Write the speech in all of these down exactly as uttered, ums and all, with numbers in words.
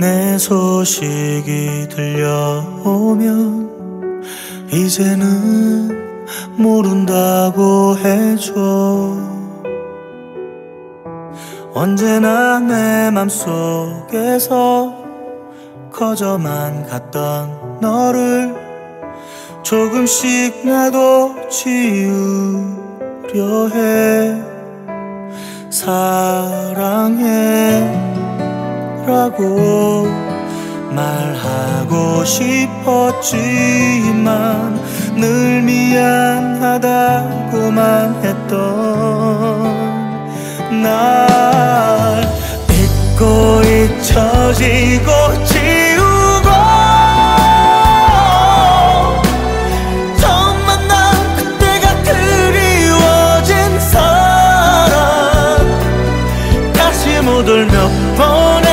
내 소식이 들려오면 이제는 모른다고 해줘. 언제나 내 맘속에서 커져만 갔던 너를 조금씩 나도 지우려 해. 사랑해 라고 말하고 싶었지만 늘 미안하다고만 했던 날 잊고 잊혀지고 지우고 처음 만난 그때가 그리워진 사람 다시 못 올 몇 번에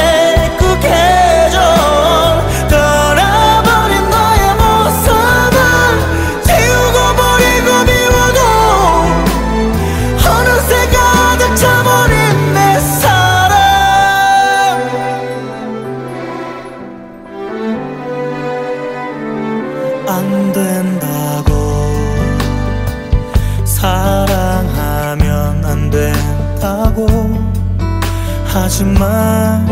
안 된다고, 사랑하면 안 된다고. 하지만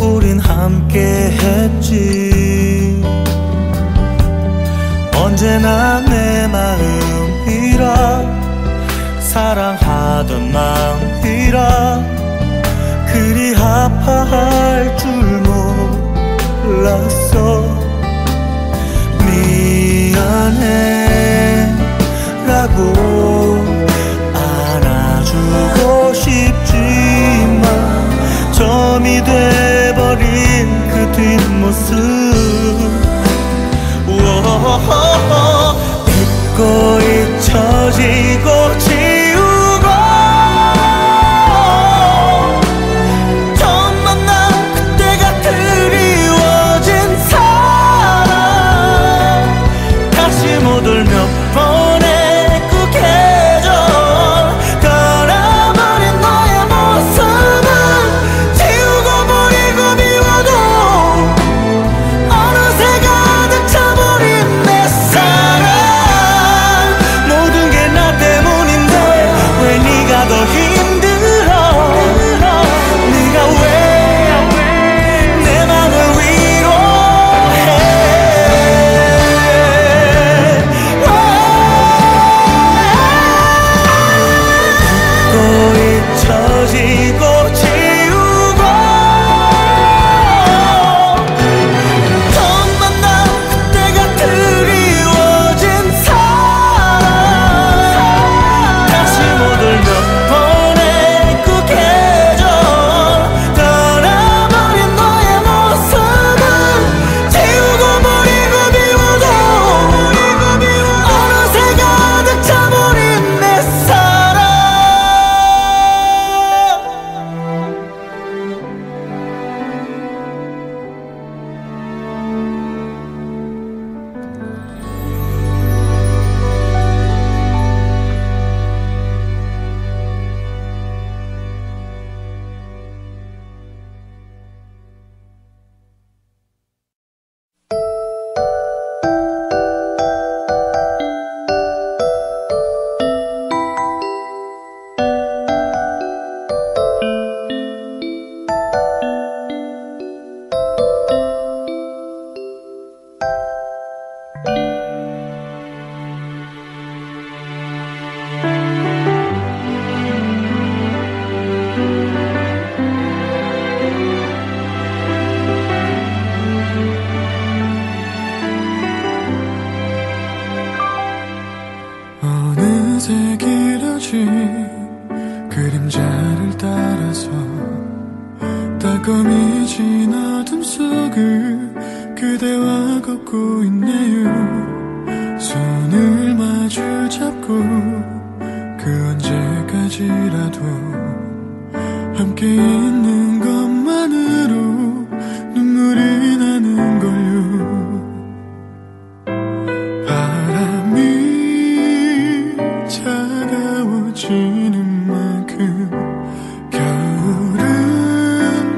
우린 함께 했지. 언제나 내 마음이라 사랑하던 마음이라 그리 아파할 줄 몰랐어. 미안해 라고 안아주고 싶지만 점이 돼버린 그 뒷모습 잊고 잊혀지고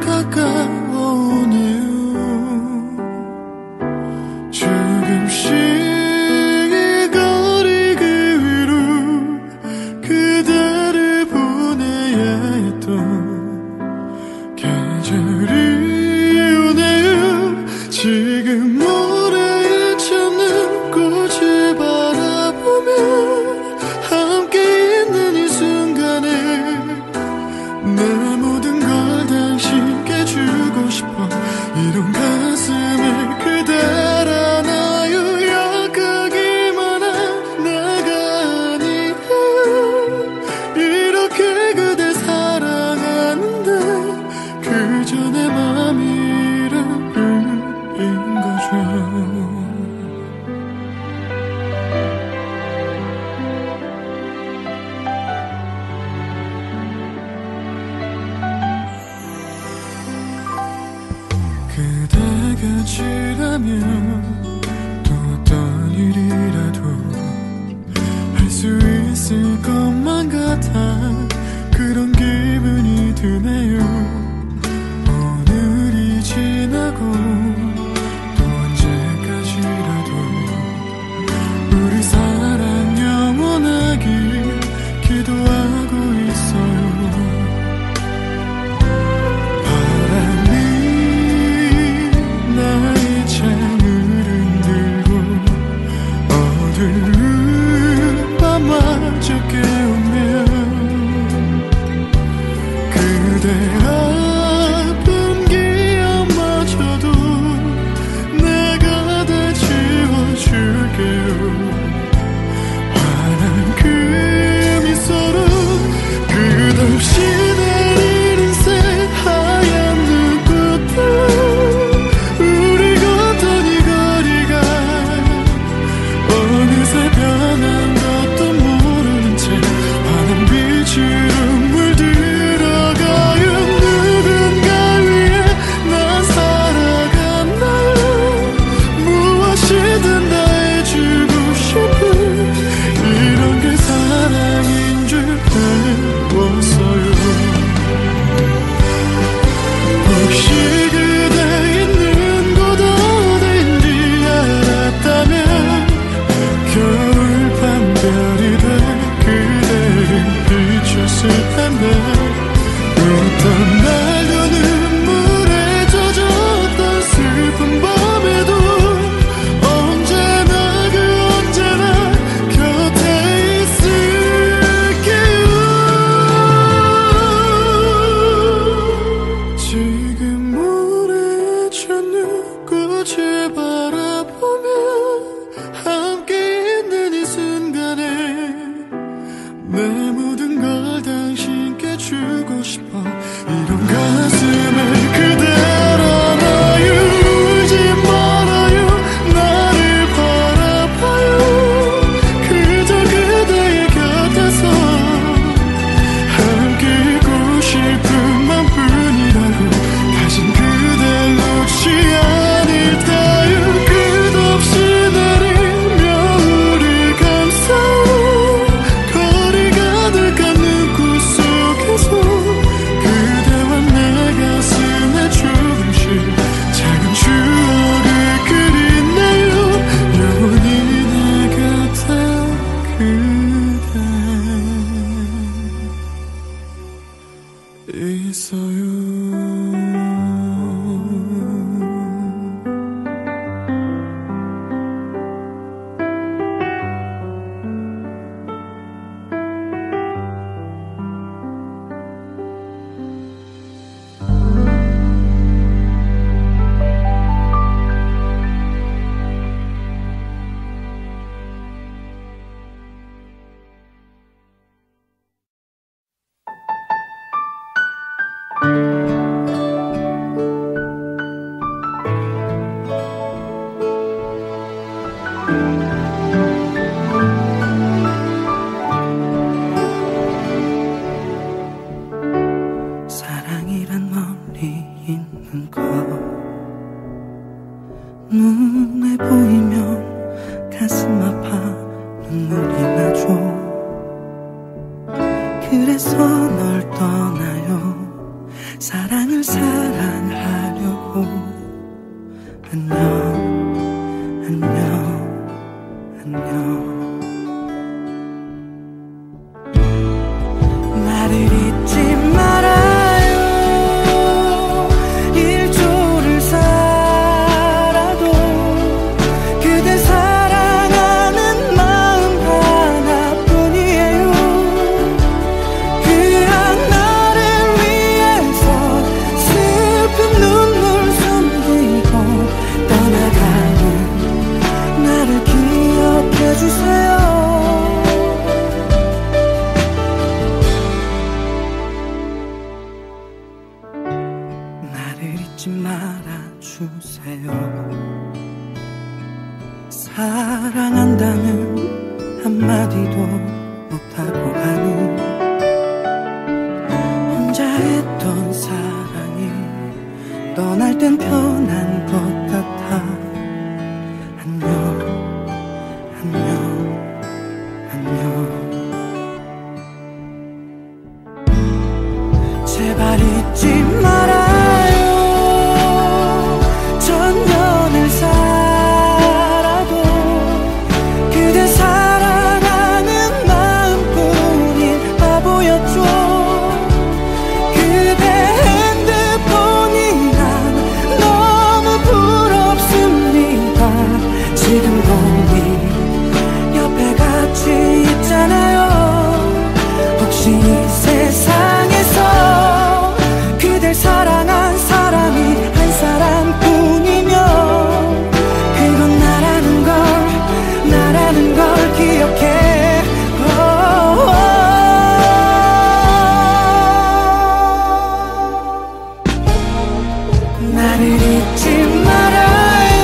가까워오네요. 그대가 지라면 또 어떤 일이라도 할 수 있을 것만 같아 그런 기분이 드네요. 오늘이 지나고 또 언제까지라도 우리 사랑 영원하길 기도하고 있어요. 떠나 날 땐 편한 것 같아. 안녕 안녕 안녕. 제발 잊지 말아요. 천년을 살아도 그대 사랑하는 마음뿐인 바보였죠. 나를 잊지 말아요.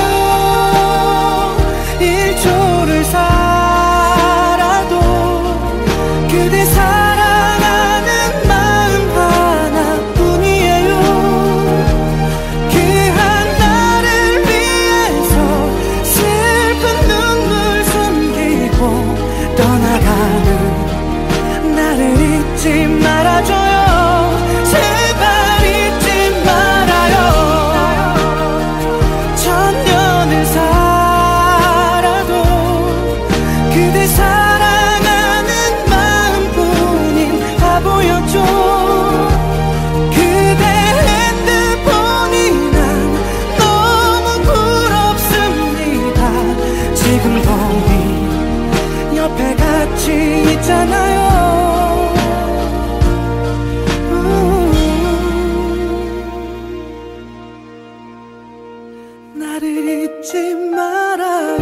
일 초를 살아도 그대 사랑하는 마음 하나뿐이에요. 그 하나를 위해서 슬픈 눈물 숨기고 떠나가는 나를 잊지 말아줘요. 같이 있잖아요. 음, 나를 잊지 말아요.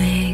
내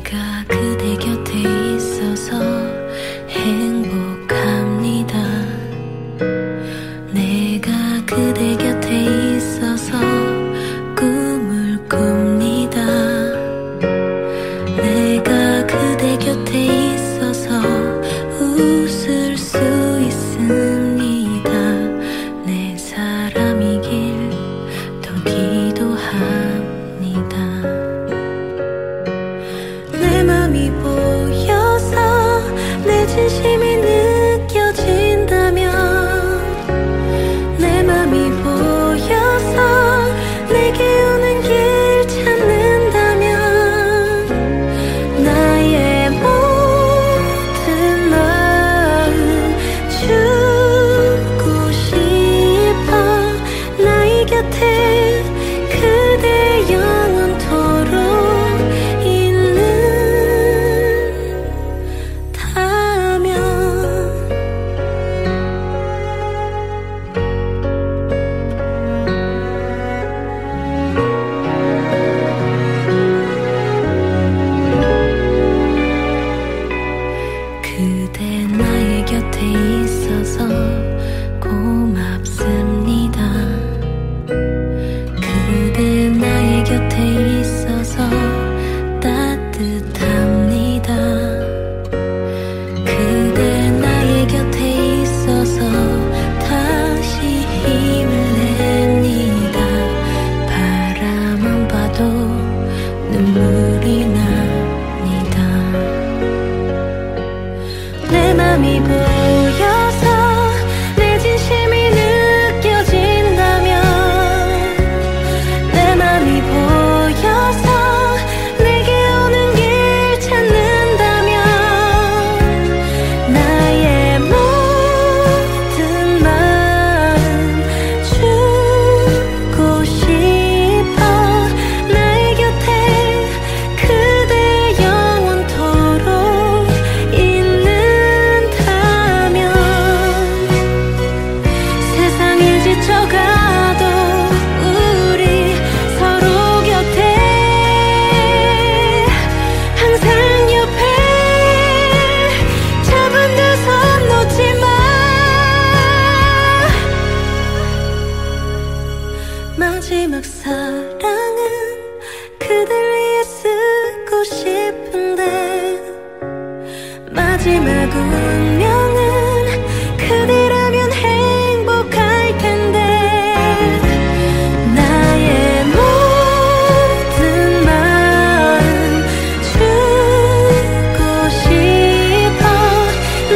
마지막 운명은 그대라면 행복할 텐데, 나의 모든 마음 주고 싶어.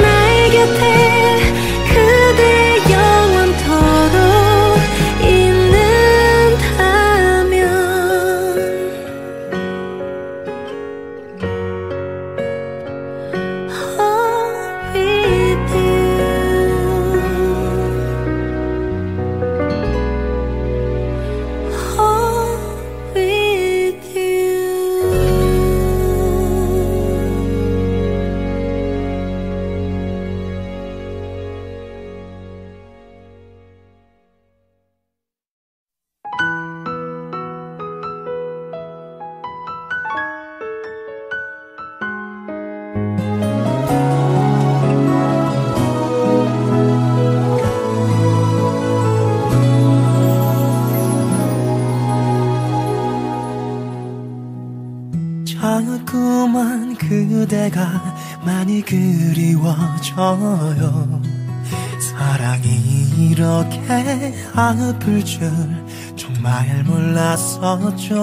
나의 곁에 그대 영원토록 있는다면. 자꾸만 그대가 많이 그리워져요. 사랑이 이렇게 아플 줄 정말 몰랐었죠.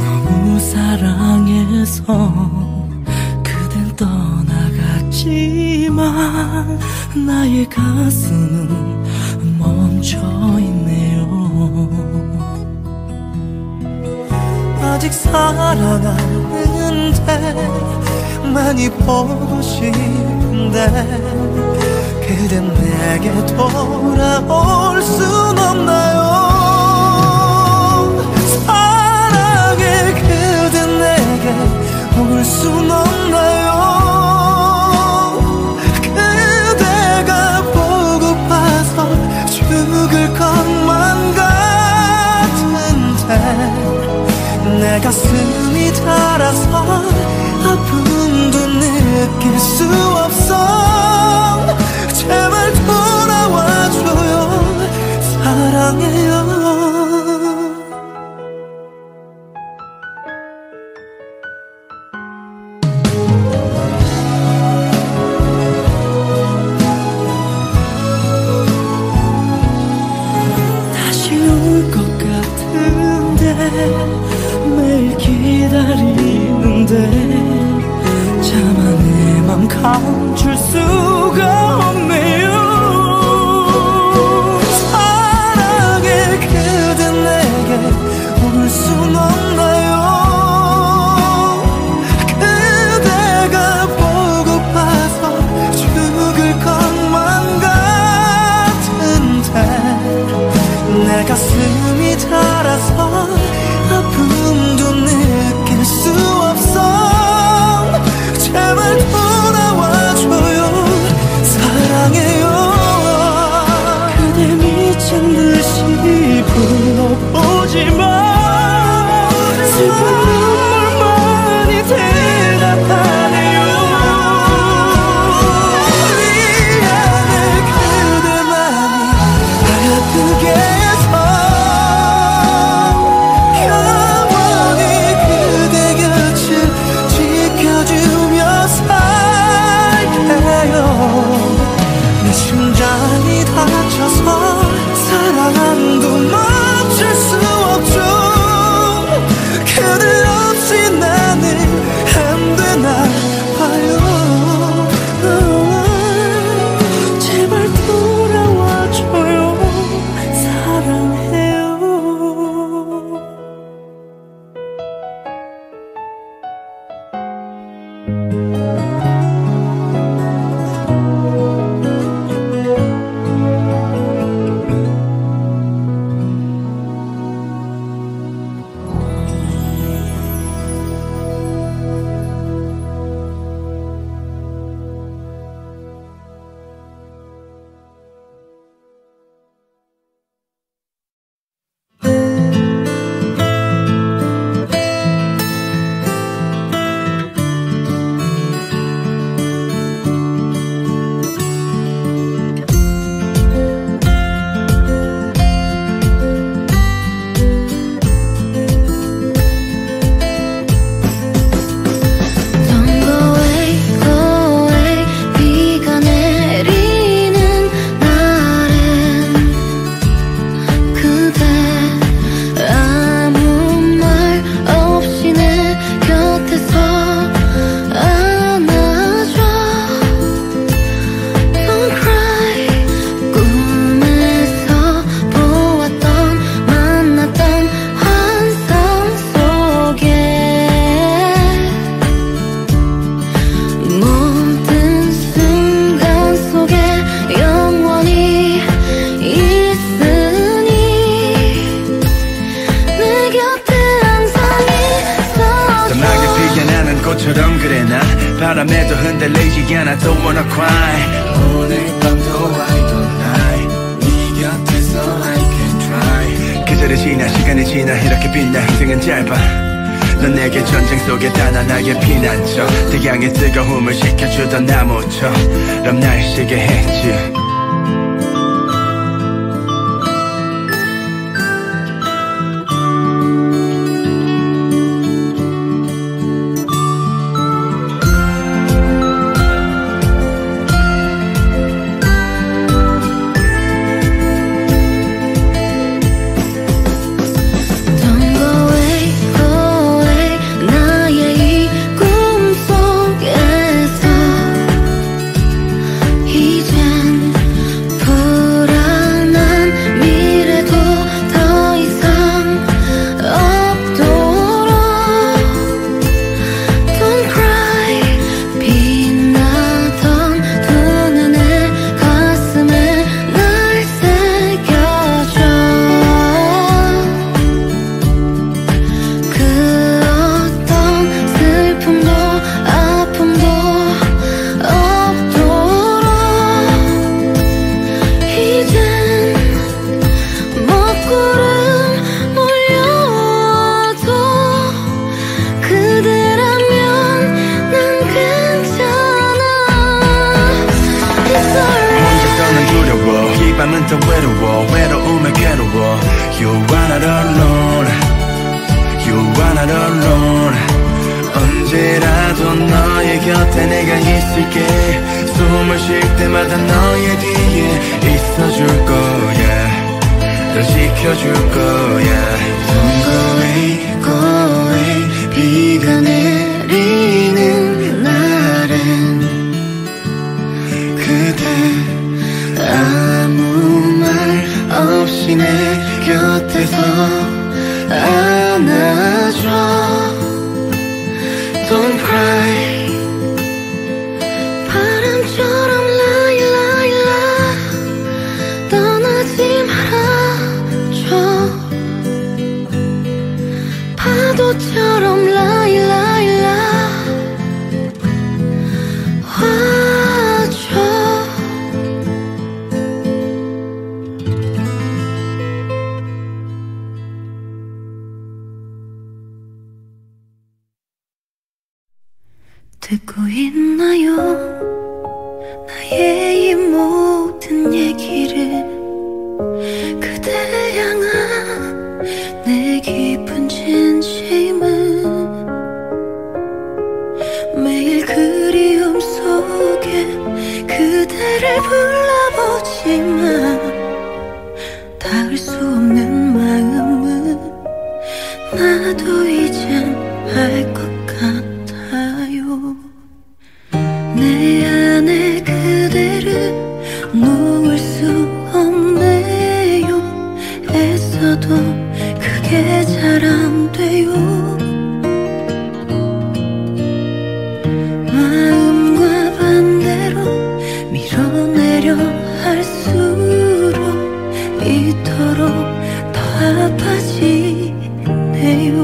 너무 사랑해서 그댄 떠나갔지만 나의 가슴은 멈춰있네요. 아직 사랑하는데 많이 보고 싶은데 그댄 내게 돌아올 순 없나요? 사랑해, 그댄 내게 올 순 없나요? 그대가 보고파서 죽을 것만 같은데 내 가슴이 달아서 아픔도 느낄 수 없어. 제발 돌아와줘요, 사랑해요. 감출 수가 없네요. 사랑해, 그대 내게 올 순 없나요? 그대가 보고파서 죽을 것만 같은데 내 가슴이 달아서 아픔도 느낄 수 없어. 제발 돌아와줘요. 꽃처럼 그래 난 바람에도 흔들리지 않아 Don't wanna cry 오늘 밤도 I don't lie 네 곁에서 I can try 계절이 지나 시간이 지나 이렇게 빛나 인생은 짧아 넌 내게 전쟁 속에 단 하나의 피난처 태양의 뜨거움을 식혀주던 나무처럼 날 쉬게 했지 밤은 더 외로워 외로움에 괴로워 You are not alone You are not alone 언제라도 너의 곁에 내가 있을게 숨을 쉴 때마다 너의 뒤에 있어줄 거야 널 지켜줄 거야 Don't go away go away 비가 내리는 날엔 그대 아무 말 없이 내 곁에서 안아줘 Don't cry 바람처럼 lie lie lie 떠나지 말아줘 파도처럼 lie lie lie 와줘 듣고 있나요? 나의 이 모든 얘기를 그대 향한 내 깊은 진심을 매일 그리움 속에 그대를 불러보지만 닿을 수 없는 마음은 나도 이젠 알 것 같아 내 안에 그대를 놓을 수 없네요 애써도 그게 잘 안 돼요 마음과 반대로 밀어내려 할수록 이토록 더 아파지네요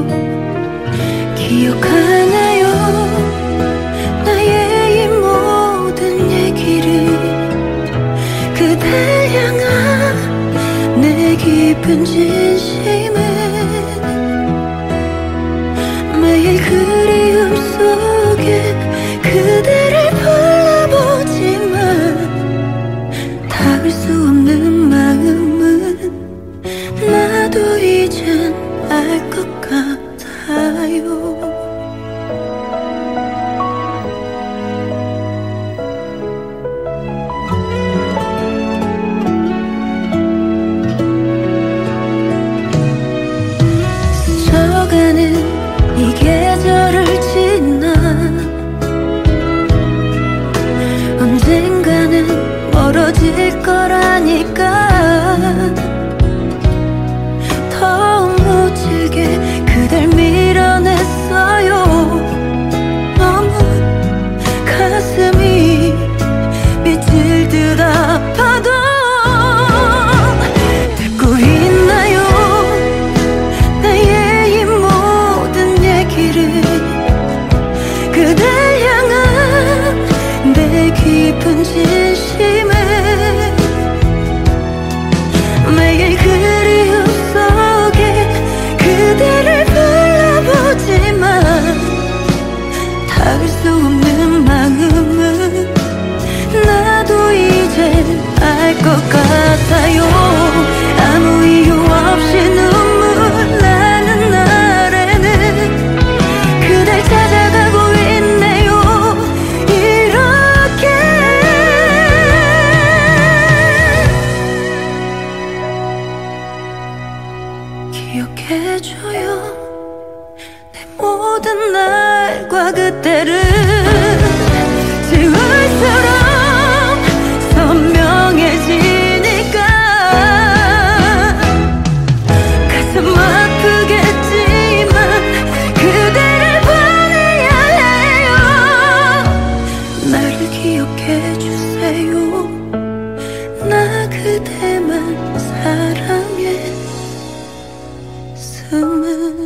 기억하나요 나의 그대 향한 내 깊은 진심을 매일 그리움 속에 그대를 불러보지만 닿을 수 없는 마음은 나도 이젠 알 것 같아요 아파도 듣고 있나요 나의 모든 날과 그때를 세월처럼 선명해지니까 가슴 아프겠지만 그대를 보내야 해요. 나를 기억해 주세요. 나 그대만 사랑했음을.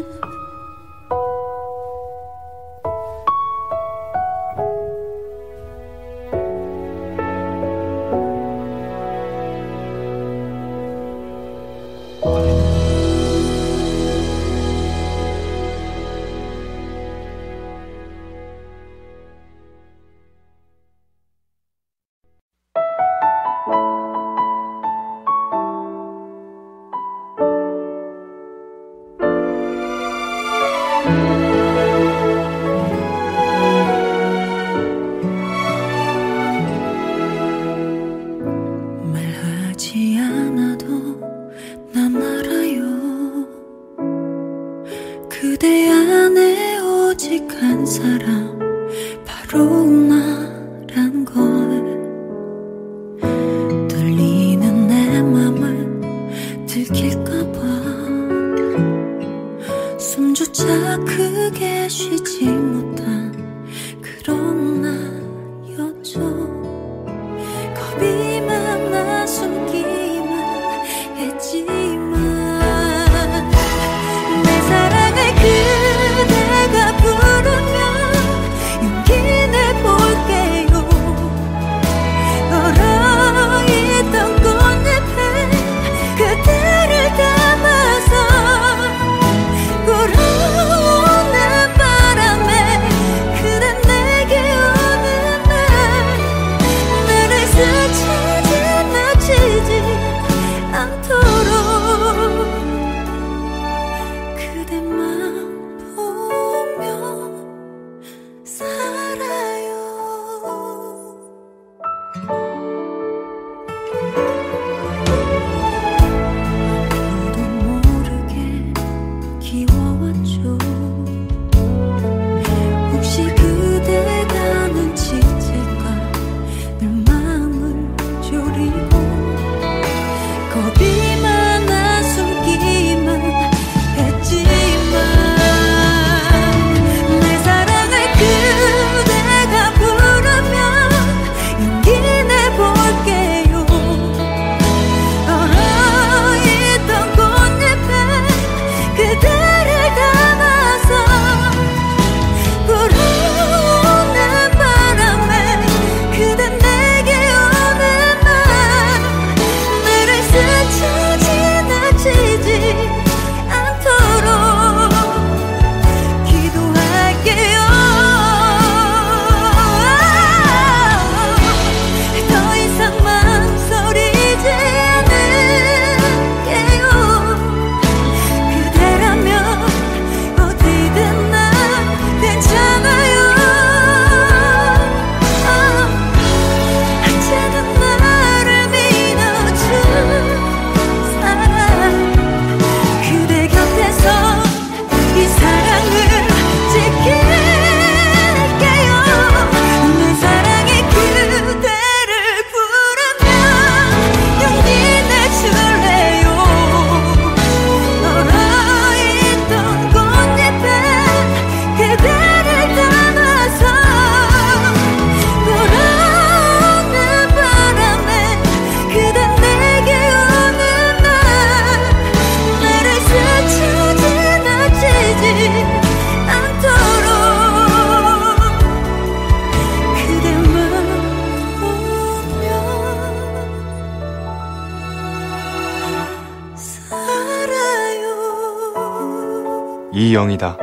이영이다,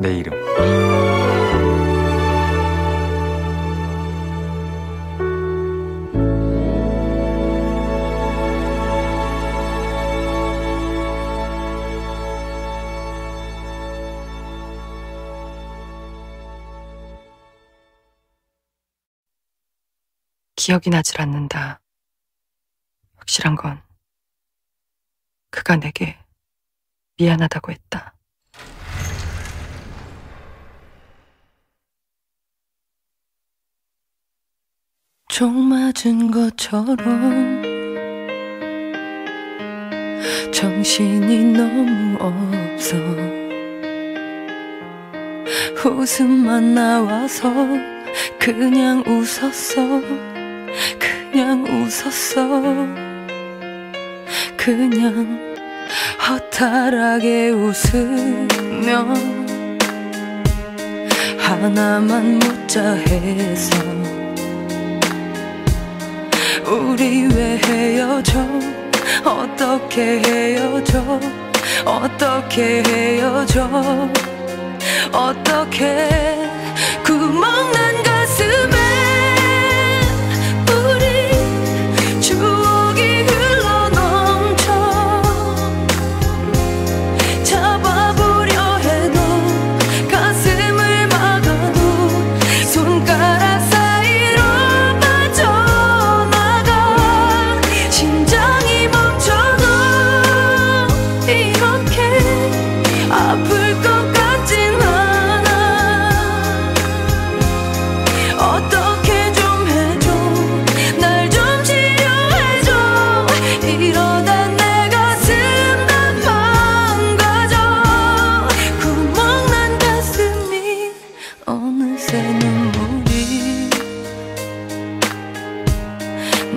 내 이름. 기억이 나질 않는다. 확실한 건 그가 내게 미안하다고 했다. 총 맞은 것처럼 정신이 너무 없어 웃음만 나와서 그냥 웃었어 그냥 웃었어 그냥 허탈하게 웃으며 하나만 묻자 해서 우리 왜 헤어져 어떻게 헤어져 어떻게 헤어져 어떻게 구멍난 가슴에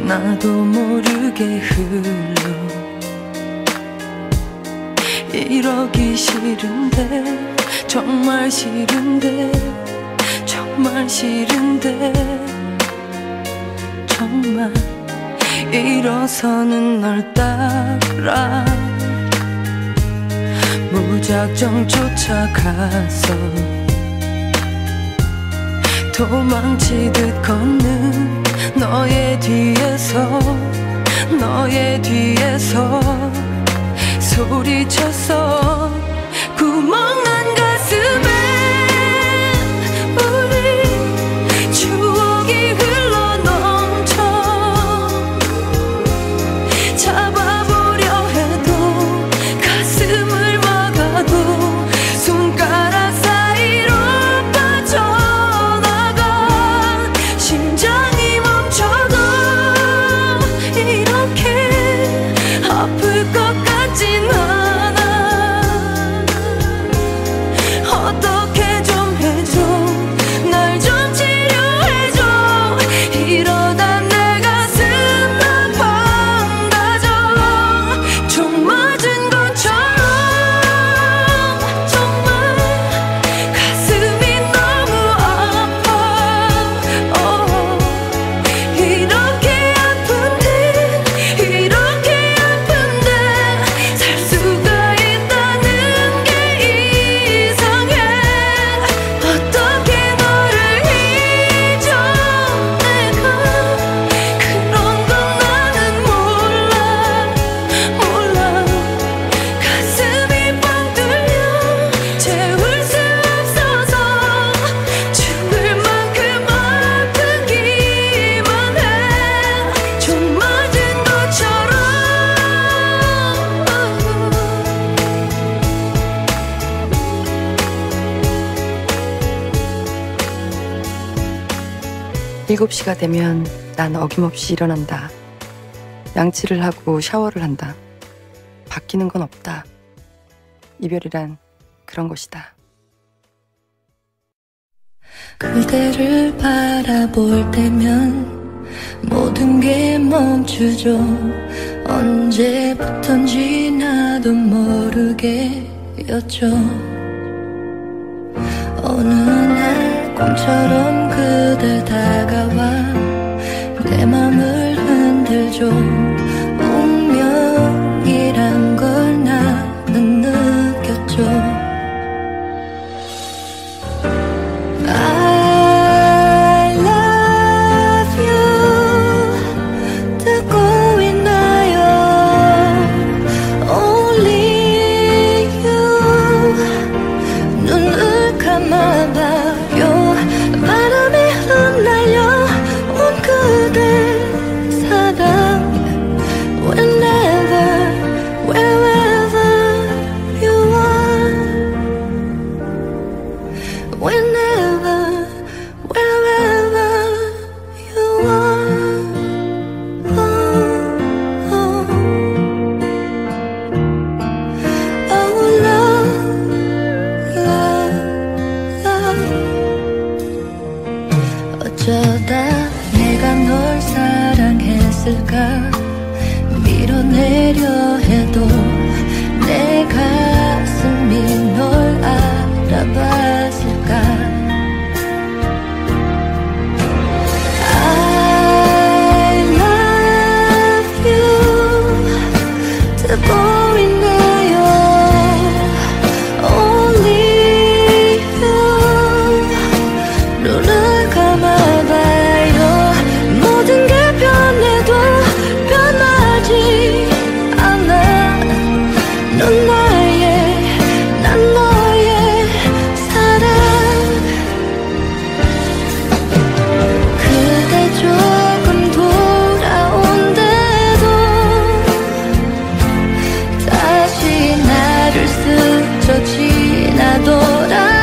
나도 모르게 흘러 이러기 싫은데 정말 싫은데 정말 싫은데 정말 일어서는 널 따라 무작정 쫓아가서 도망치듯 걷는 너의 뒤에서 너의 뒤에서 소리쳤어 구멍난 가슴에 일곱 시가 되면 난 어김없이 일어난다. 양치를 하고 샤워를 한다. 바뀌는 건 없다. 이별이란 그런 것이다. 그대를 바라볼 때면 모든 게 멈추죠. 언제부턴지 나도 모르게였죠. 어느 날 꿈처럼 그대 다가와 내 맘을 흔들죠. 운명이란 걸 나는 느꼈죠. I love you 듣고 있나요? Only you 눈을 감아봐요. 바람이 흩날려 온 그대 사랑 스쳐 지나도라.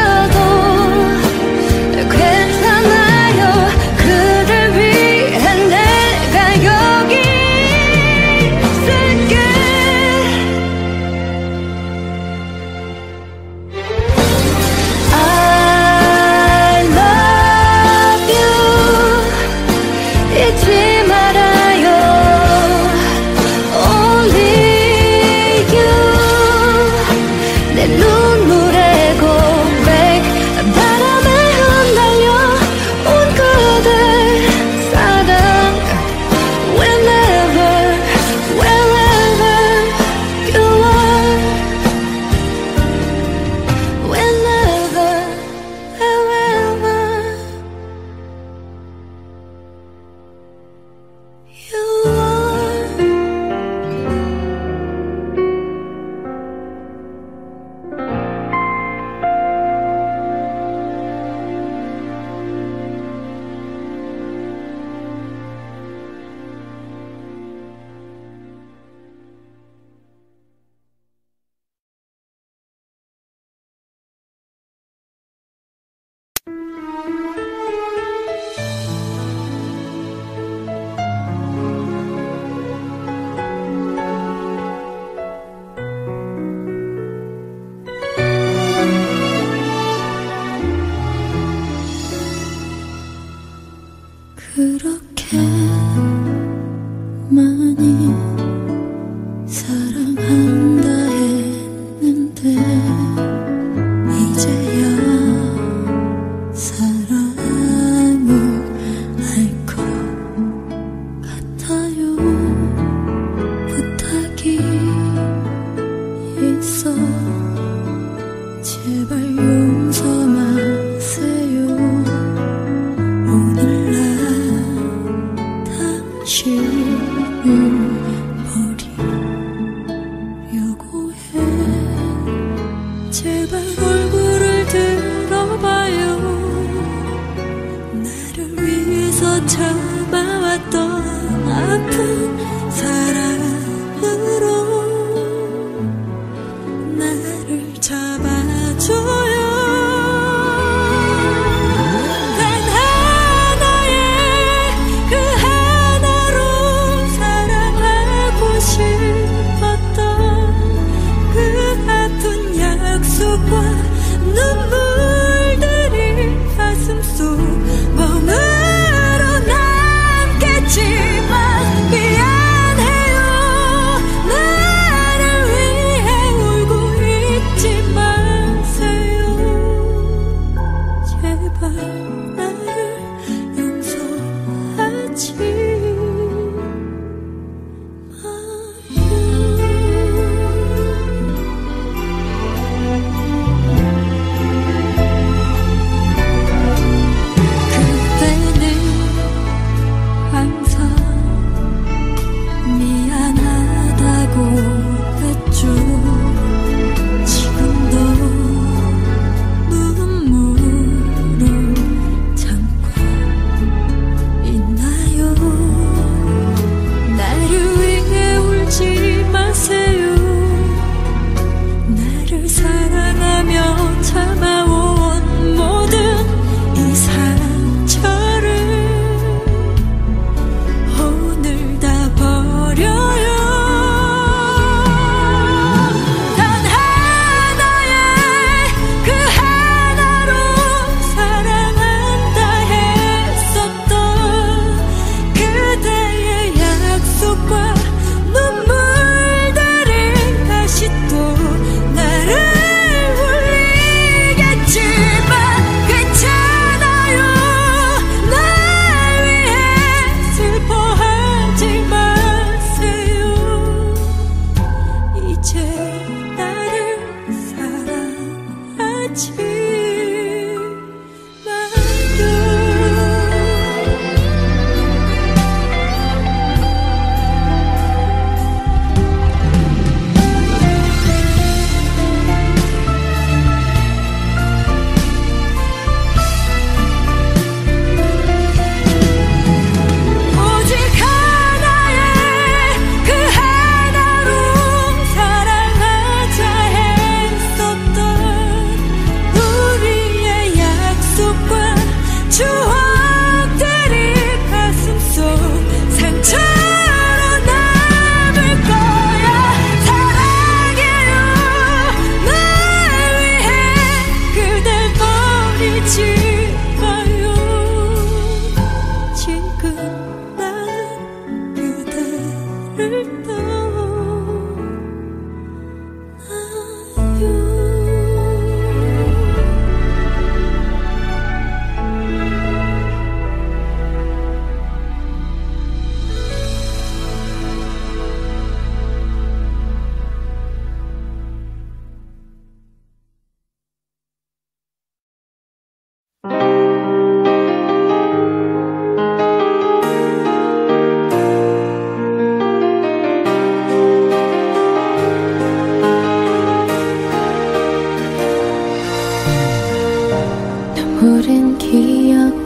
우린 기억하나봐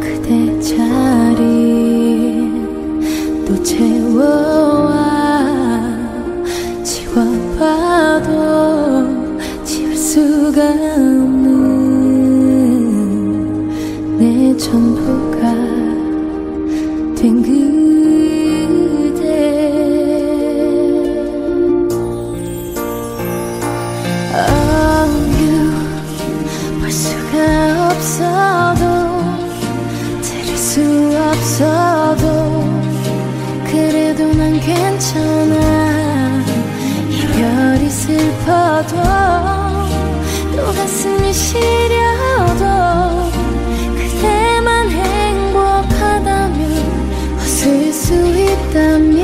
그대 자리 또 채워와 지워봐도 지울 수가 없는 내 전부가 된 그대 없어도 그래도 난 괜찮아. 이별이 슬퍼도 또 가슴이 시려도 그대만 행복하다면 웃을 수 있다면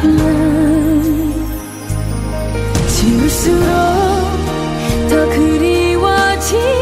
난 지울수록 더 그리워지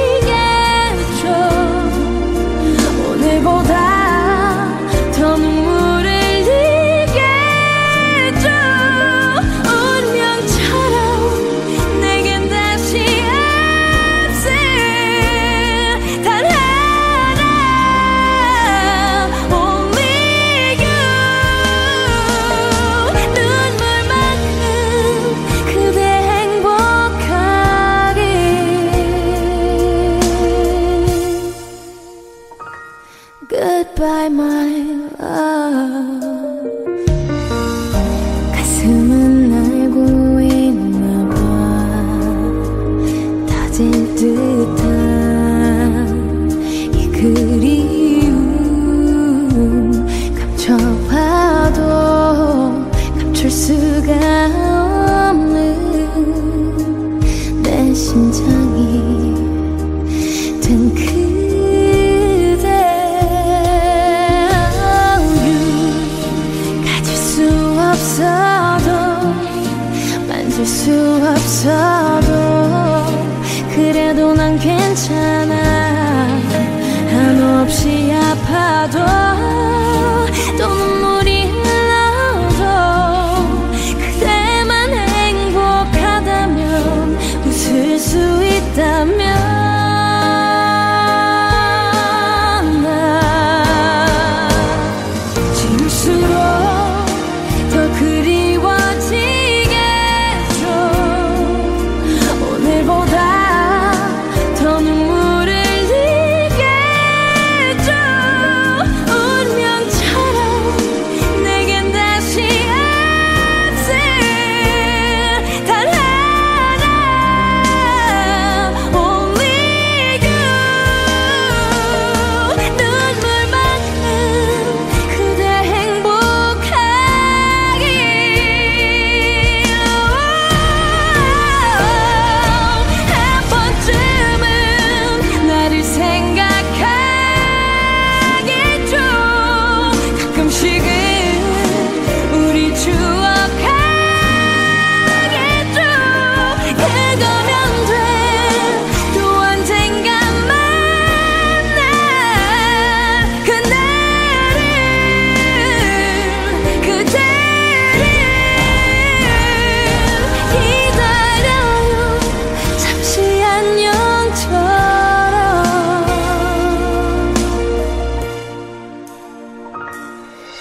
Goodbye, my love. 가슴은 알고 있나 봐. 다질 듯한 이 그리움 감춰봐도 감출 수가 없는 내 심장이 된 그 만질 수 없어도 그래도 난 괜찮아. 한없이 아파도 또 눈물이 흘러도 그대만 행복하다면 웃을 수 있다면 나 지울수록 더 그리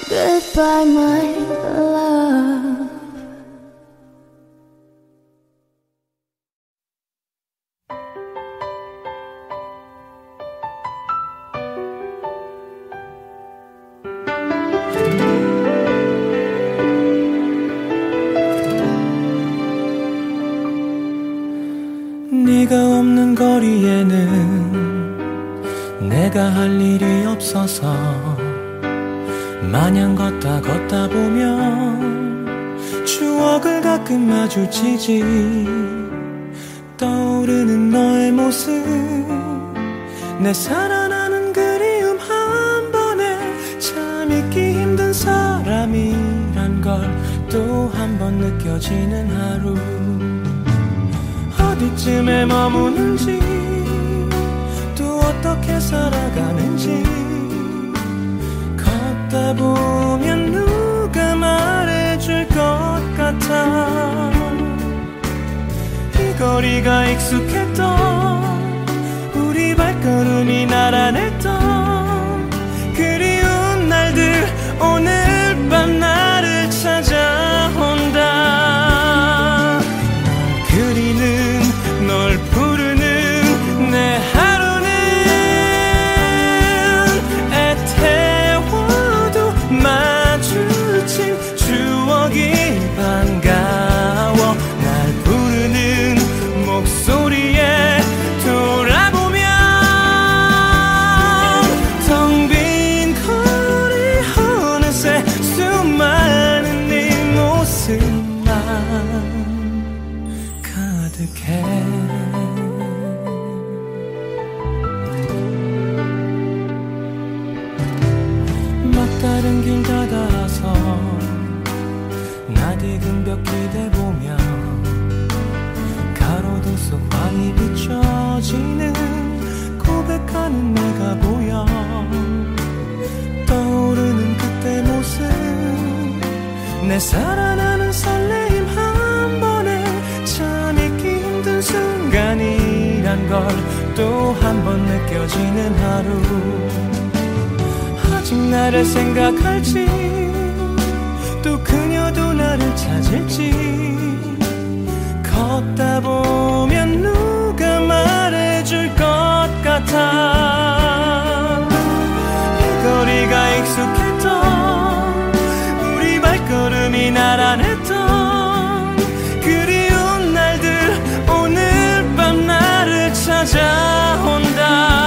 Goodbye, my love. 네가 없는 거리에는 내가 할 일이 없어서 마냥 걷다 걷다 보면 추억을 가끔 마주치지. 떠오르는 너의 모습 내 살아나는 그리움 한 번에 참 잊기 힘든 사람이란 걸 또 한 번 느껴지는 하루. 어디쯤에 머무는지 또 어떻게 살아가는지 걷다 보면 누가 말해줄 것 같아. 거리가 익숙했던 우리 발걸음이 나란했던 그리운 날들 오늘 밤 나를 찾아온다. 널 그리는 널 부르는 내 하루는 애태워도 마주친 추억이 반가워. 목소리에 돌아보면 텅 빈 거리 어느새 수많은 네 모습만 가득해. 막다른 길 다가서 낯익은 벽 기대보며 가로등 속 환히 비춰지는 고백하는 내가 보여. 떠오르는 그때 모습 내 살아나는 설레임 한 번에 참 잊기 힘든 순간이란 걸 또 한 번 느껴지는 하루. 아직 나를 생각할지 또 그녀도 나를 찾을지 걷다 보면 누가 말해줄 것 같아. 이 거리가 익숙했던 우리 발걸음이 나란했던 그리운 날들 오늘 밤 나를 찾아온다.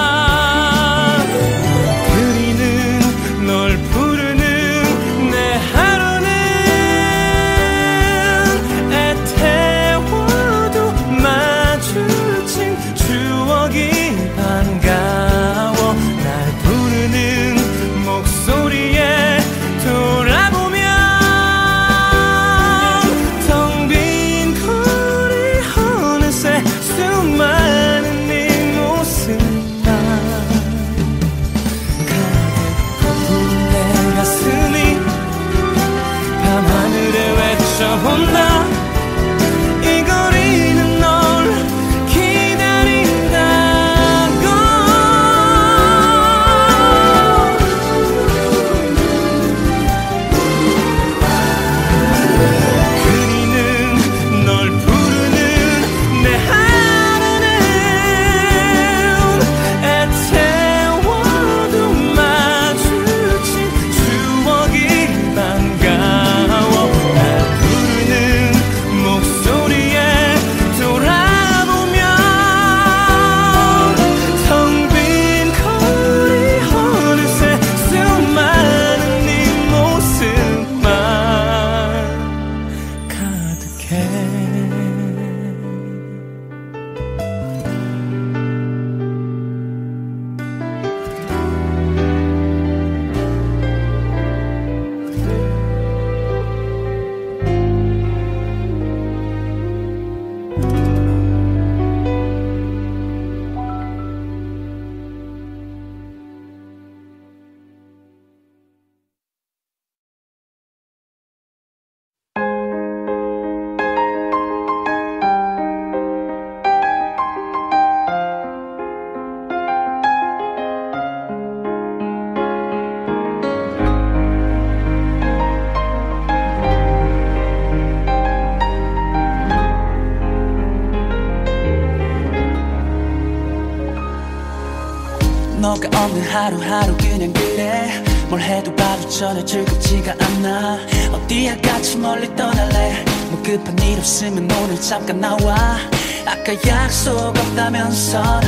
너가 없는 하루하루 그냥 그래. 뭘 해도 봐도 전혀 즐겁지가 않아. 어디야 같이 멀리 떠날래. 뭐 급한 일 없으면 오늘 잠깐 나와. 아까 약속 없다면서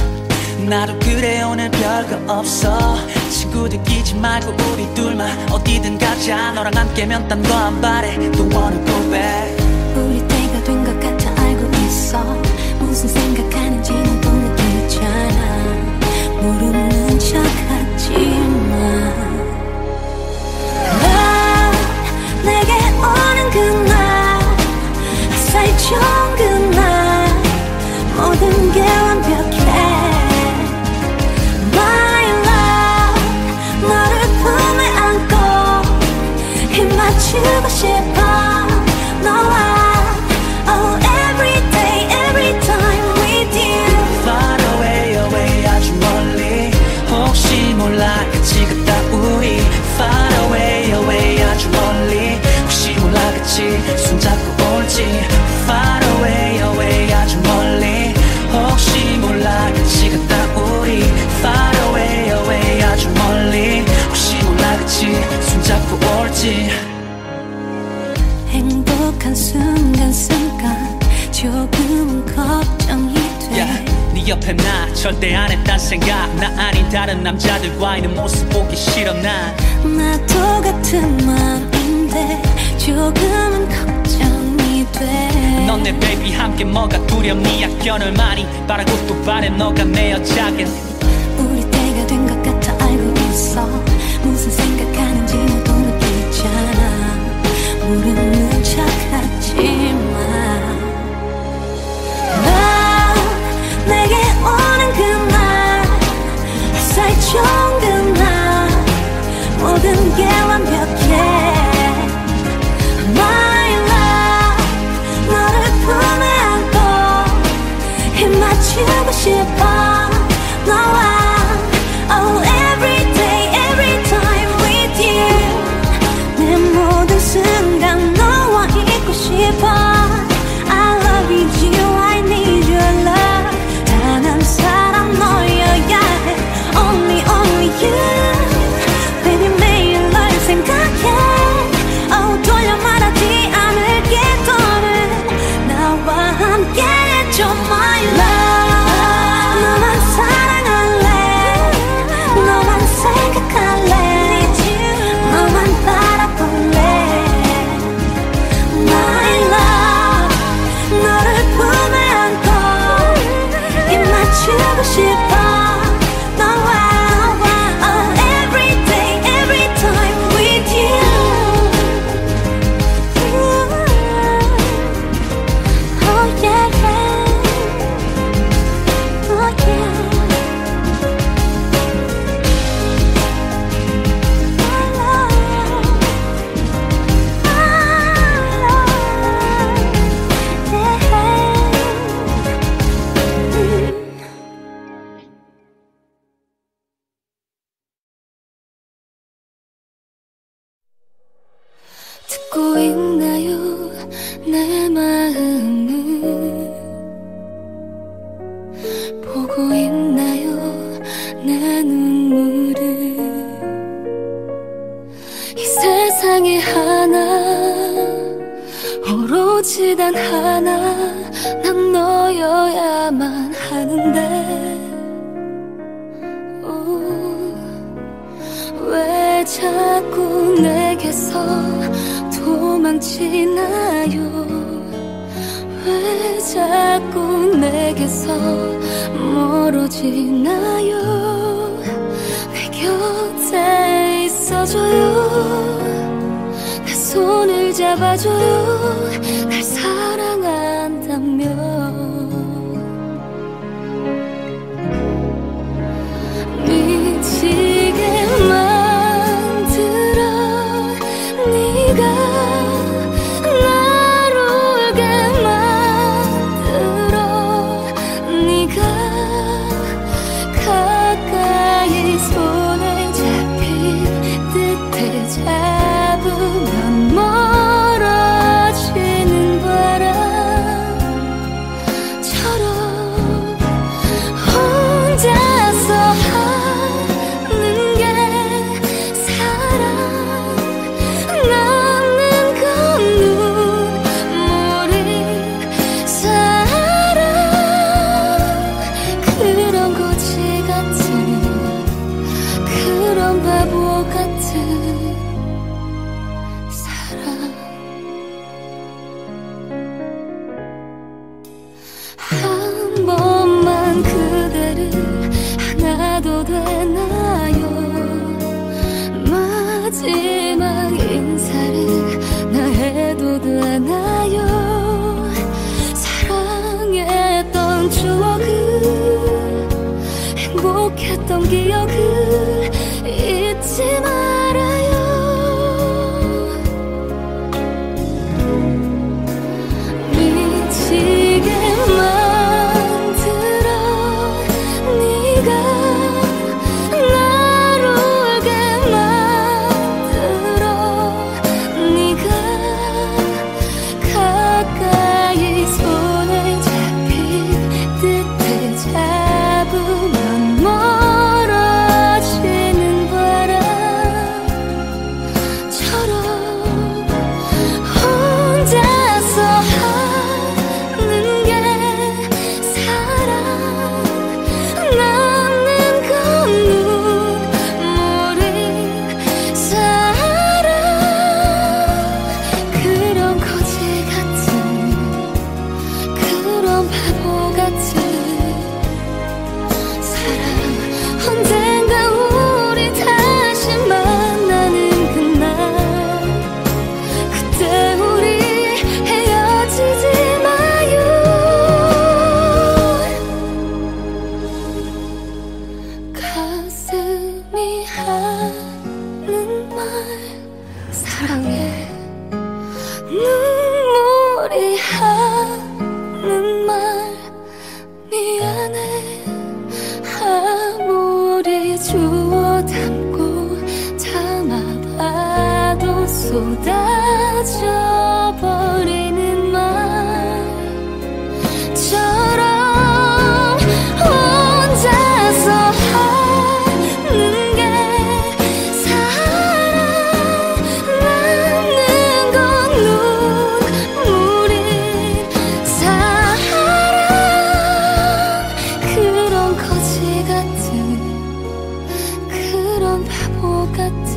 나도 그래 오늘 별거 없어. 친구들 끼지 말고 우리 둘만 어디든 가자. 너랑 함께면 딴 거 안 바래. Don't wanna go back. 우리 때가 된 것 같아 알고 있어. 무슨 생각하는지 너도 느끼잖아. 모르는 척 하지만 난 내게 오는 그날 햇살 좋은 그날 모든 게 완벽해. My love 너를 품에 안고 힘 맞추고 싶어. 손잡고 올지 Far away away 아주 멀리 혹시 몰라 같이 갔다 우리 Far away away 아주 멀리 혹시 몰라 같이 손잡고 올지 행복한 순간 순간 조금은 걱정이 돼 yeah. 네 옆에 나 절대 안 했단 생각 나 아닌 다른 남자들과 있는 모습 보기 싫어 난 나도 같은 마음인데 조금은 걱정이 돼 넌 내 baby 함께 뭐가 두렵니 약견을 많이 바라고 또 바래 너가 내 여자겐 우리 때가 된 것 같아 알고 있어 무슨 생각하는지 너도 느끼잖아 모르는 척하지만 내게 오는 그날 햇살 좋은 그날 모든 게 완벽해 My love 너를 품에 안고 힘 맞추고 싶어 너와 Oh every day every time with you 내 모든 순간 너와 있고 싶어 I love you I need your love 사람 너여야 해 Only only you Baby 매일 널 생각해 Oh 돌려 말하지 않을게 너는 나와 함께 해줘 My love 너만 사랑할래 너만 생각할래 너만 바라볼래 My love 너를 품에 안고 입 맞추고 싶어 너와 oh, every day every time with you Oh yeah yeah Oh yeah I love I love yeah 듣고 있나요 내 마음을 보고 있나요 내 눈물을 이 세상에 하나 오로지 단 하나 난 너여야만 하는데 오, 왜 자꾸 내게서 도망치나요 왜 자꾸 내게서 멀어지나요 내 곁에 있어줘요 내 손을 잡아줘요 날 사랑한다며 미치게 만들어 네가 잡으면 멀어지는 바람처럼 혼자서 하는 게 사랑 남는 건 눈물이 사랑 그런 거지 같은 그런 바보 같은 마지막 인사를 나 해도 되나요 사랑했던 추억을 행복했던 기억을 잊지 말아요 미치게 만들어 네가 우리 하는 말 미안해. 아무리 주워 담고 담아봐도 쏟아져 버리는 말처럼 혼자서 하는 게 살아남는 건 눈물인 사랑. 그런 거지 같은, 그런 바보 같은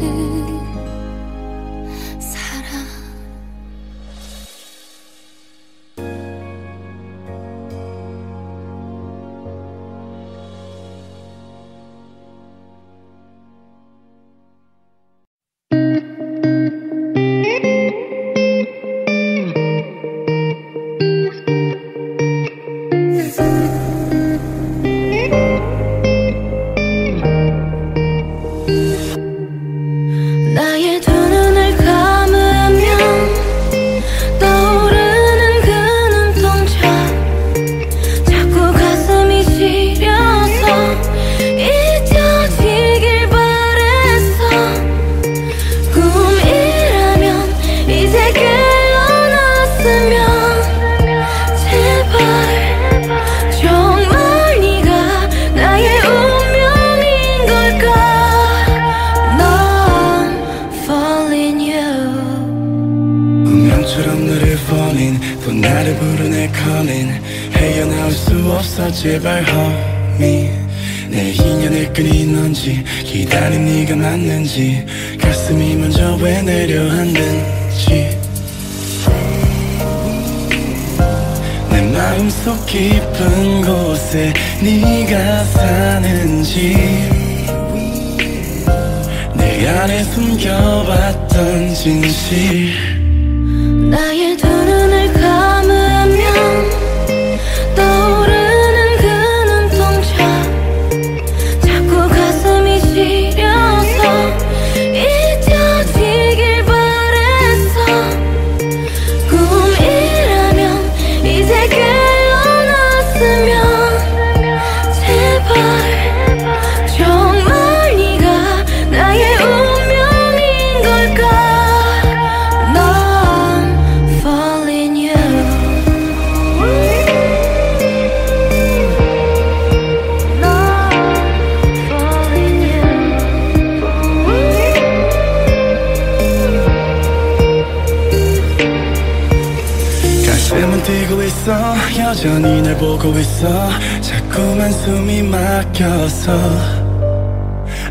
제발 homie. 내 인연의 끈이 넌지 기다린 네가 맞는지 가슴이 먼저 왜 내려앉는지 내 마음속 깊은 곳에 네가 사는지 내 안에 숨겨봤던 진실. 나의 두 눈을 감으면 여전히 날 보고 있어. 자꾸만 숨이 막혀서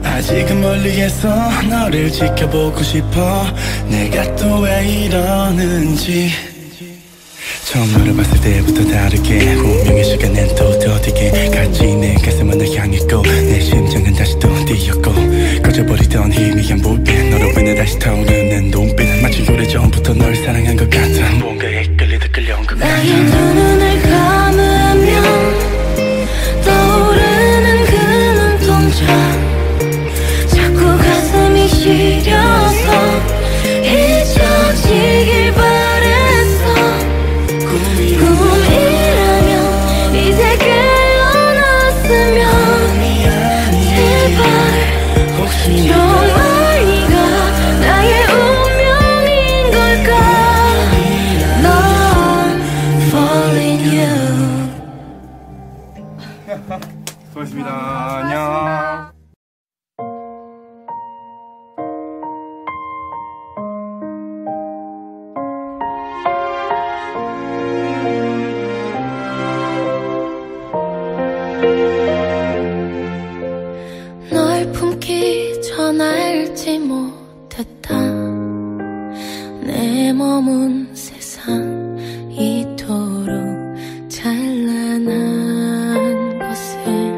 아직은 멀리에서 너를 지켜보고 싶어. 내가 또 왜 이러는지 처음 너를 봤을 때부터 다르게 운명의 시간엔 또 더디게 같이 내 가슴은 널 향했고 내 심장은 다시 또 뛰었고 꺼져버리던 희미한 불빛 너로 인해 다시 타오르는 눈빛 마치 오래전부터 널 사랑한 것 같아. 뭔가에 끌리듯 끌려온 것 같아. 나의 두 눈을 감으면 떠오르는 그 눈동자 자꾸 가슴이 시려서 잊혀지길 바랬어. 꿈이라면 이제 깨어났으면 제발 혹시 고맙습니다. 안녕. 널 품기 전 알지 못했다. 내 머문 세상 이토록 찬란한 곳에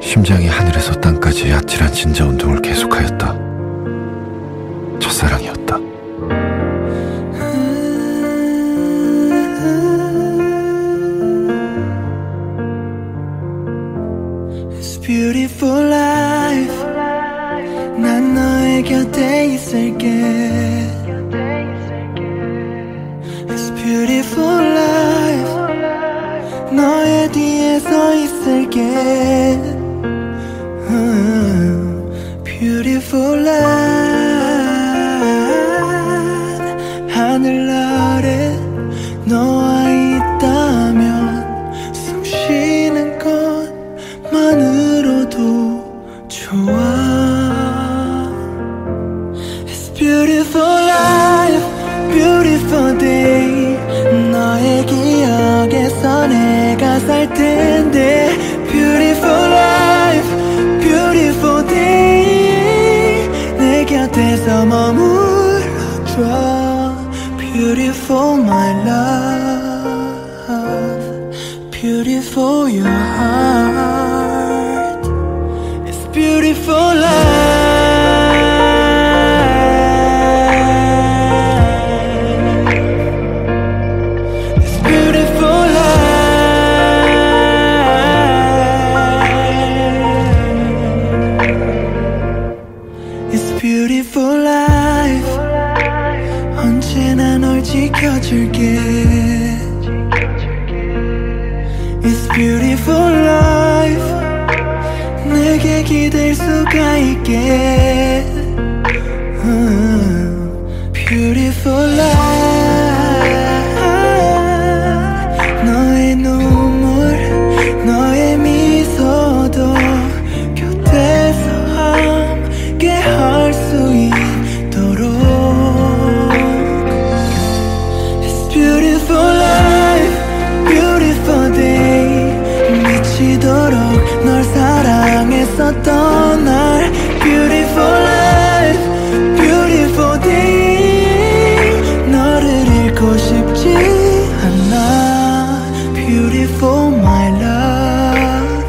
심장이 하늘에서 땅까지 아찔한 진자 운동을 계속하였다. 첫사랑이었다. Beautiful life 난 너의 곁에 있을게. It's beautiful life 너의 뒤에 서 있을게. uh, Beautiful life 하늘 아래 너와 있다면 숨 쉬는 것만으로도 좋아. It's beautiful life, beautiful day 너의 기억에서 내가 살 텐데. Beautiful life, beautiful day 내 곁에서 머물러줘. Beautiful my love, beautiful your heart, it's beautiful life. 지켜줄게. It's beautiful life 내게 기댈 수가 있게. uh, Beautiful life 너의 눈물 너의 미소도 곁에서 함께 할 수 있도록. Beautiful life, beautiful day 미치도록 널 사랑했었던 날. Beautiful life, beautiful day 너를 잃고 싶지 않아. Beautiful my love,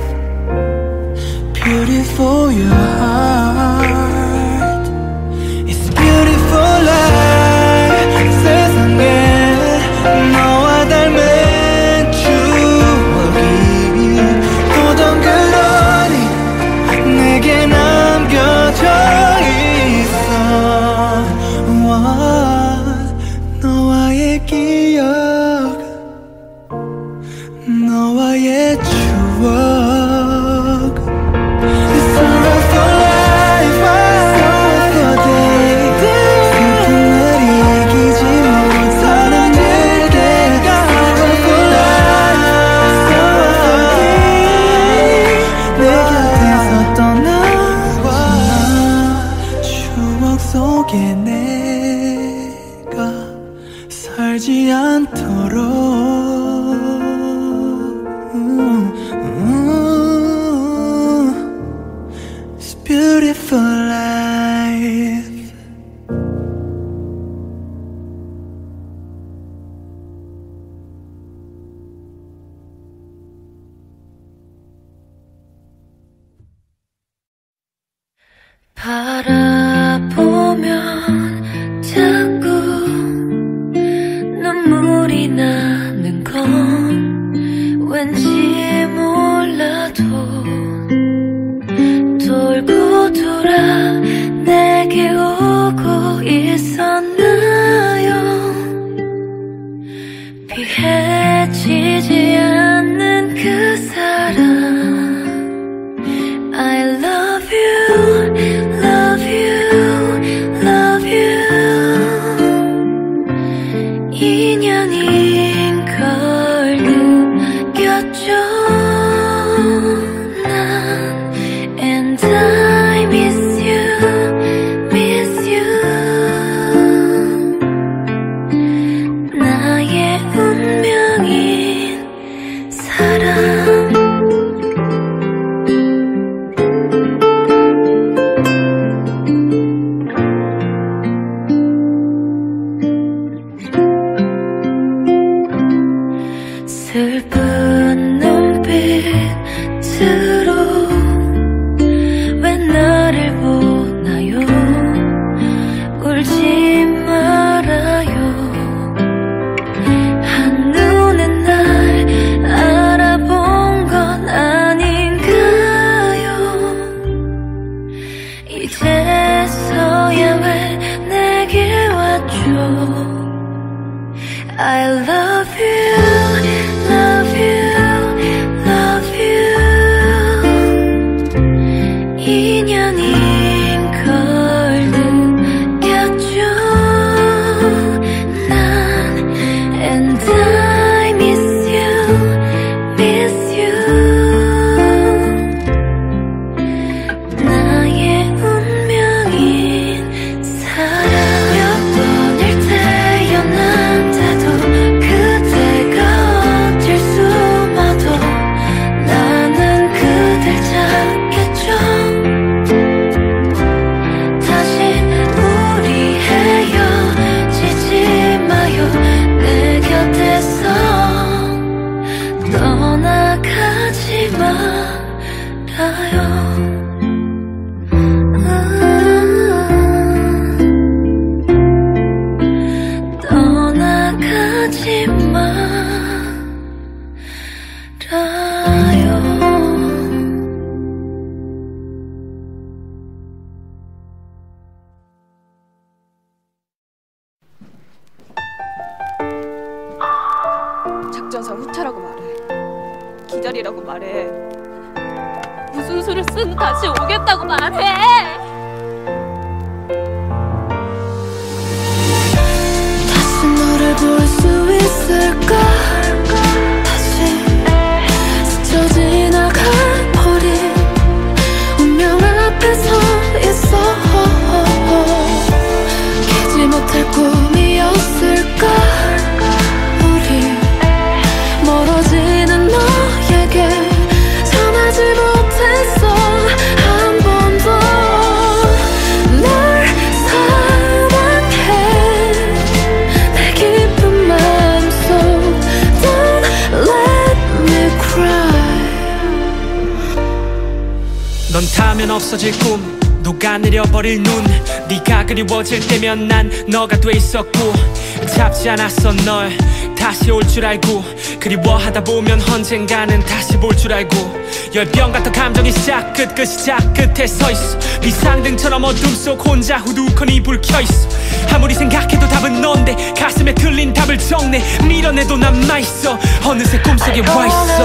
beautiful your heart, it's beautiful life 세상에 너와 닮은 추억이 도던 그러니 내게 남겨져 있어. 와, 너와의 기억 너와의 추억. It's a beautiful life beautiful day 슬픈 날 이기지 못해 내가 살지 않도록. 음, 음, It's beautiful life. 나의 운명인 사랑. 슬픈 눈빛 들어 왜 나를 보나요? 울지 말아요. 한눈에 날 알아본 건 아닌가요? 말해. 무슨 수를 쓰든 다시 오겠다고 말해. 다시 너를 볼 수 있을까? 다시 스쳐 지나가 버린 운명 앞에 서 있어. 깨지 못할 꿈이었을까? 넌 타면 없어질 꿈, 녹아내려 버릴 눈. 네가 그리워질 때면 난 너가 돼 있었고, 잡지 않았어 널 다시 올 줄 알고. 그리워하다 보면 언젠가는 다시 볼 줄 알고. 열병 같은 감정이 시작 끝 끝 시작 끝에 서있어. 비상등처럼 어둠 속 혼자 후두커니 불 켜있어. 아무리 생각해도 답은 넌데 가슴에 틀린 답을 정내. 밀어내도 남아있어. 어느새 꿈속에 와있어.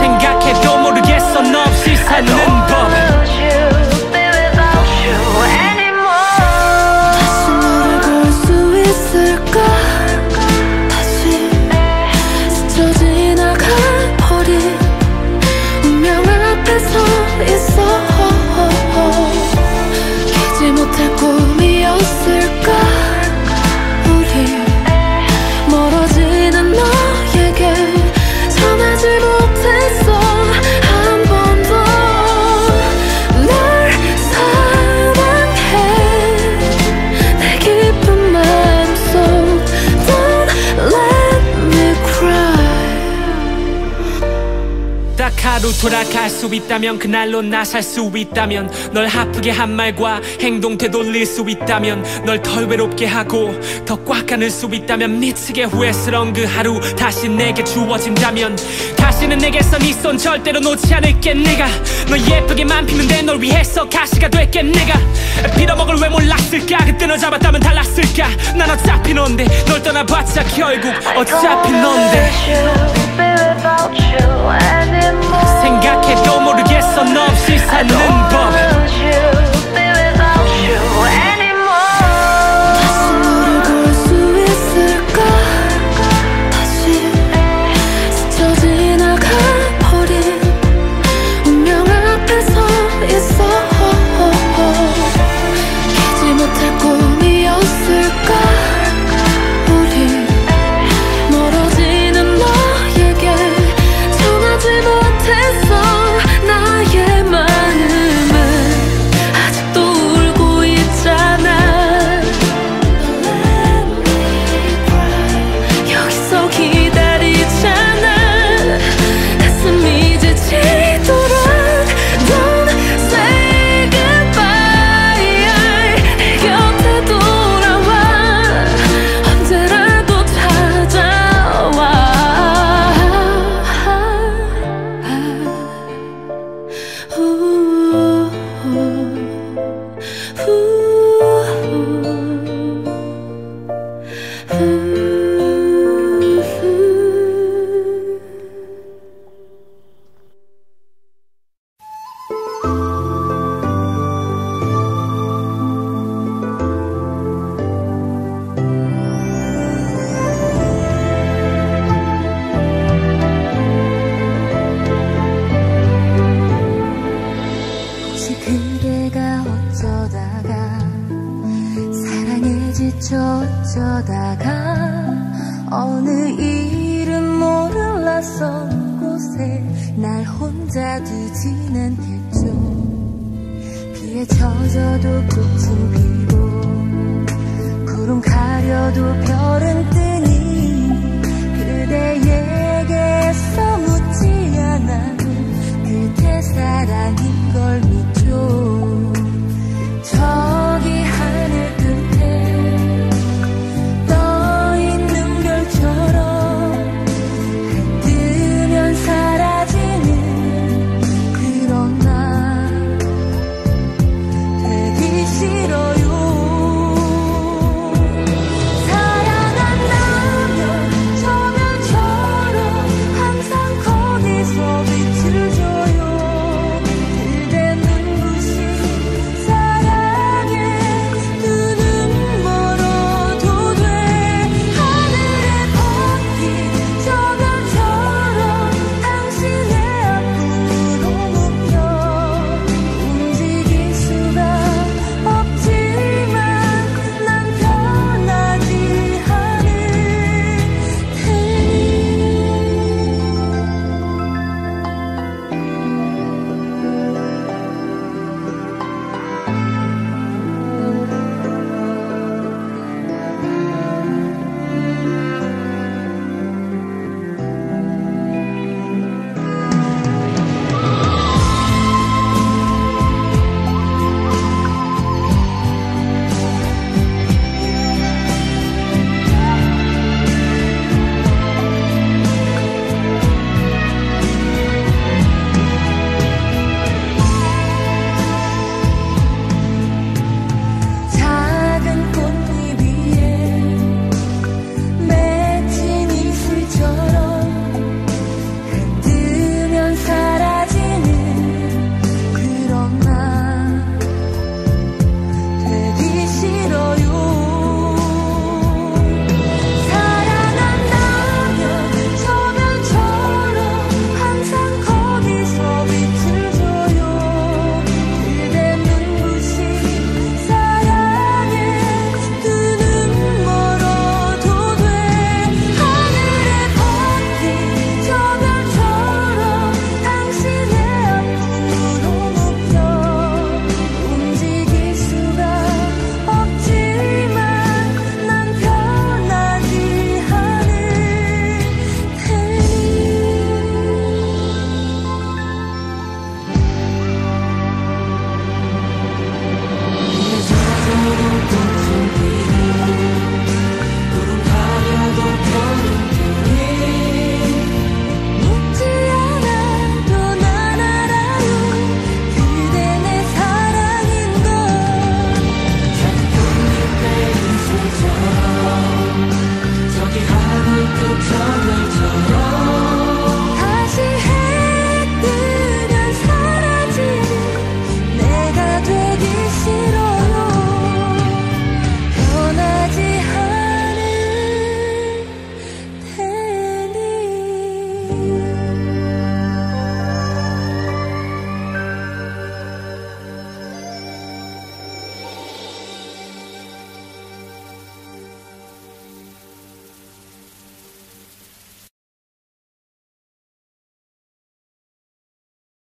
생각해도 모르겠어 너 없이 사는 법. 다시 너를 볼 수 있을까? 다시 스쳐 지나가 버린 운명 앞에 서 있어. 깨지 못할 꿈이었을까? 하루 돌아갈 수 있다면, 그날로 나 살 수 있다면, 널 아프게 한 말과 행동 되돌릴 수 있다면, 널 덜 외롭게 하고 더 꽉 안을 수 있다면, 미치게 후회스러운 그 하루 다시 내게 주어진다면, 다시는 내게서 네 손 절대로 놓지 않을게. 내가 널 예쁘게만 피는데 널 위해서 가시가 될게. 내가 빌어먹을 왜 몰랐을까? 그때 널 잡았다면 달랐을까? 난 어차피 넌데 널 떠나봤자 결국 어차피 넌데. 생각해도 모르겠어 너 없이 사는 법. 다시 너를 볼 수 있을까? 다시 스쳐 지나가 버린 운명 앞에 서 있어. 깨지 못할 꿈이었을까? 젖어도 꽃은 피고 구름 가려도 별은 뜨고